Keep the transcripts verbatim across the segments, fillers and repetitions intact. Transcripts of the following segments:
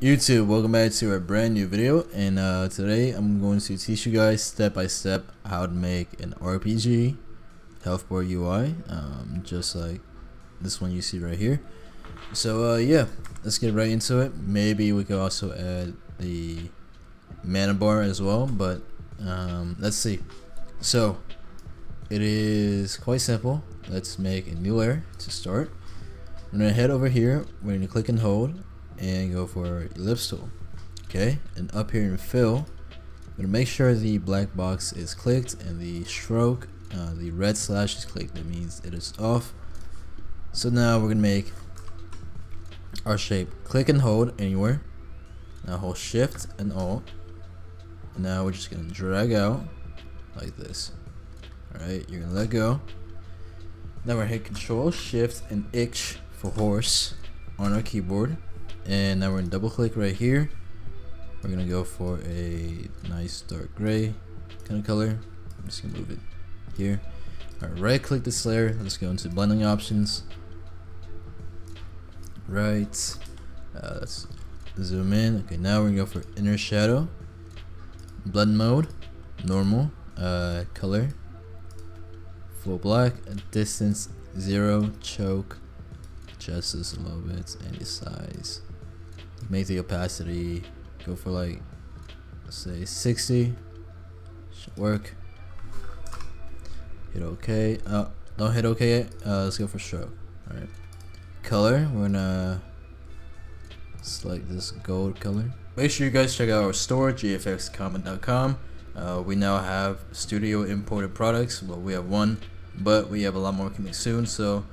YouTube, welcome back to a brand new video, and uh, today I'm going to teach you guys step by step how to make an R P G healthboard U I, um, just like this one you see right here. So uh, yeah, let's get right into it. Maybe we could also add the mana bar as well, but um, let's see. So it is quite simple. Let's make a new layer to start. I'm gonna head over here. We're gonna click and hold and go for ellipse tool. Okay, and up here in fill, I'm gonna make sure the black box is clicked and the stroke, uh, the red slash is clicked. That means it is off. So now we're gonna make our shape. Click and hold anywhere. Now hold shift and alt. And now we're just gonna drag out like this. Alright, you're gonna let go. Now we're gonna hit control shift and H for horse on our keyboard. And now we're gonna double click right here. We're gonna go for a nice dark gray kind of color. I'm just gonna move it here. All right, right click this layer. Let's go into blending options. Right, uh, let's zoom in. Okay, now we're gonna go for inner shadow, blend mode, normal, uh, color, full black, distance zero, choke, adjust this a little bit, any size. Make the opacity, go for like, say sixty, should work. Hit OK. Uh, don't hit OK yet. Uh, let's go for stroke. All right. Color. We're gonna select this gold color. Make sure you guys check out our store, g f x comet dot com. Uh, we now have studio imported products. Well, we have one, but we have a lot more coming soon. So,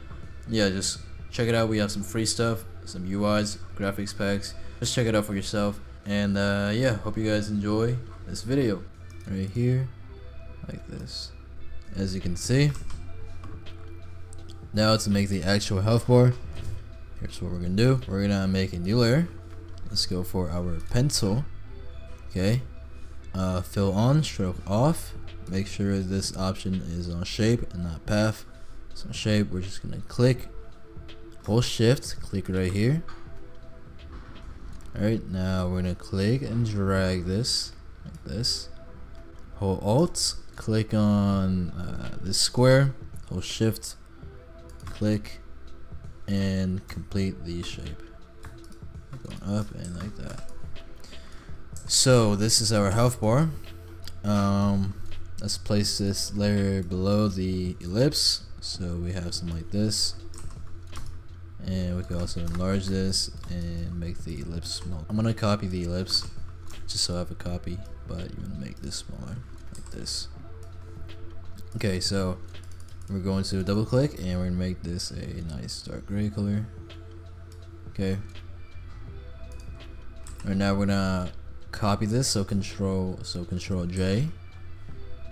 yeah, just check it out. We have some free stuff, some U Is, graphics packs. Just check it out for yourself. And uh, yeah, hope you guys enjoy this video. Right here, like this. As you can see, now to make the actual health bar, here's what we're gonna do. We're gonna make a new layer. Let's go for our pencil. Okay, uh, fill on, stroke off. Make sure this option is on shape and not path. So shape, we're just gonna click, hold shift, click right here. All right, now we're gonna click and drag this like this. Hold alt. Click on uh, this square, hold shift, click, and complete the shape. Going up and like that. So this is our health bar. Um, let's place this layer below the ellipse. So we have something like this. And we can also enlarge this and make the ellipse smaller. I'm gonna copy the ellipse just so I have a copy, but you wanna make this smaller, like this. Okay, so we're going to double click and we're gonna make this a nice dark gray color. Okay. Right now we're gonna copy this, so control so control J.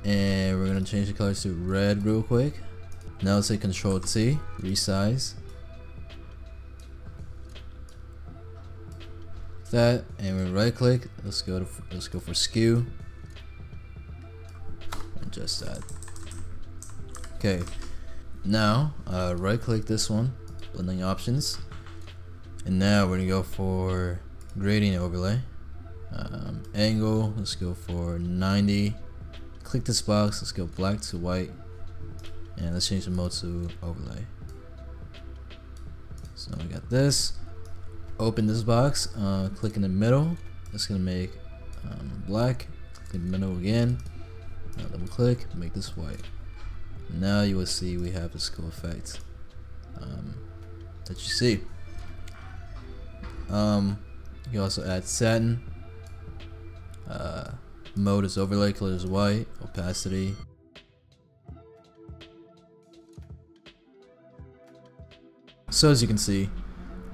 And we're gonna change the colors to red real quick. Now let's say control T, resize. That, and we right click, let's go to let's go for skew. And just that. Okay, now uh, right click this one, blending options, and now we're gonna go for gradient overlay, um, angle, let's go for ninety, click this box, let's go black to white, and let's change the mode to overlay. So we got this, open this box, uh, click in the middle, it's gonna make um, black, click in the middle again, now double click, make this white. Now you will see we have this cool effect um, that you see. Um, you can also add satin. Uh, mode is overlay, color is white, opacity. So as you can see,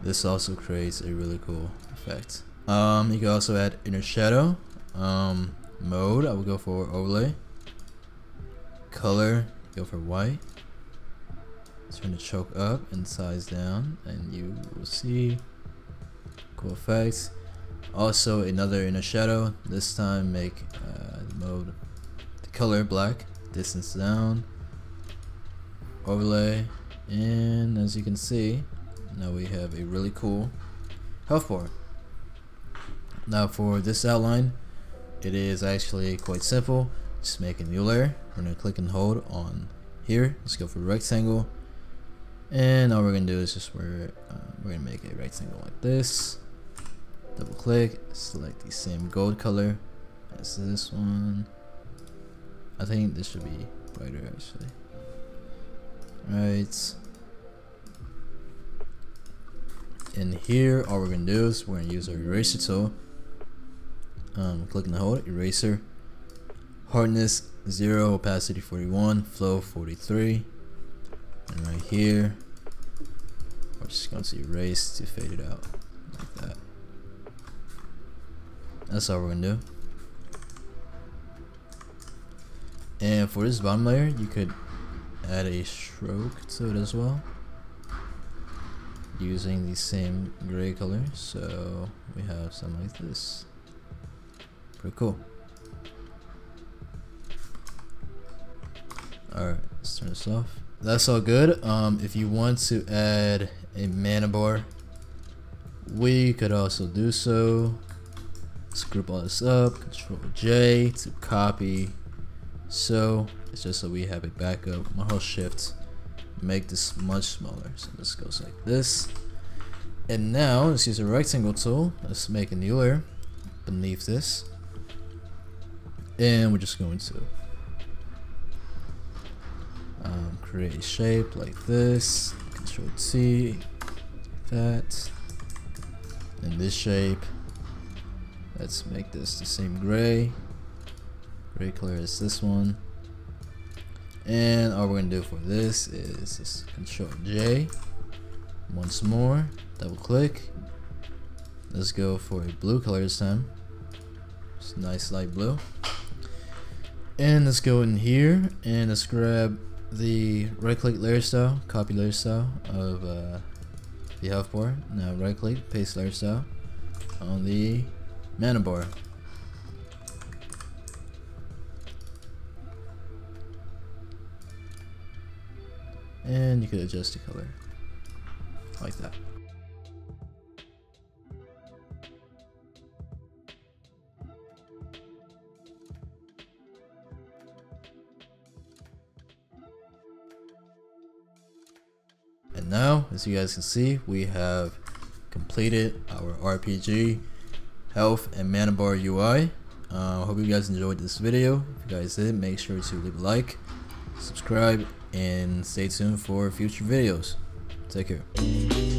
this also creates a really cool effect. Um, you can also add inner shadow. Um, mode, I will go for overlay. Color, go for white, turn the choke up and size down, and you will see cool effects. Also another inner shadow, this time make uh, the mode, the color black, distance down, overlay, and as you can see, now we have a really cool health bar. Now for this outline, it is actually quite simple. Just make a new layer. We're going to click and hold on here. Let's go for rectangle. And all we're going to do is just we're, uh, we're going to make a rectangle like this. Double click, select the same gold color as this one. I think this should be brighter actually. Alright. In here, all we're going to do is we're going to use our eraser tool. Um, click and hold, eraser. Hardness zero, opacity forty-one, flow forty-three. And right here, we're just going to erase to fade it out like that. That's all we're going to do. And for this bottom layer, you could add a stroke to it as well, using the same gray color, so we have something like this. Pretty cool. Alright, let's turn this off. That's all good. Um, if you want to add a mana bar, we could also do so. Let's group all this up, Control J to copy. So it's just so we have a backup. My whole shift, make this much smaller. So this goes like this. And now let's use a rectangle tool. Let's make a new layer beneath this. And we're just going to um, create a shape like this. Control T, that. And this shape, let's make this the same gray. Gray color is this one, and all we're gonna do for this is just Control J once more, double click. Let's go for a blue color this time. It's nice light blue, and let's go in here and let's grab the right click layer style, copy layer style of uh, the health bar. Now right click, paste layer style on the mana bar. And you could adjust the color like that. And now, as you guys can see, we have completed our R P G health and mana bar U I. I uh, hope you guys enjoyed this video. If you guys did, make sure to leave a like, subscribe, and stay tuned for future videos. Take care.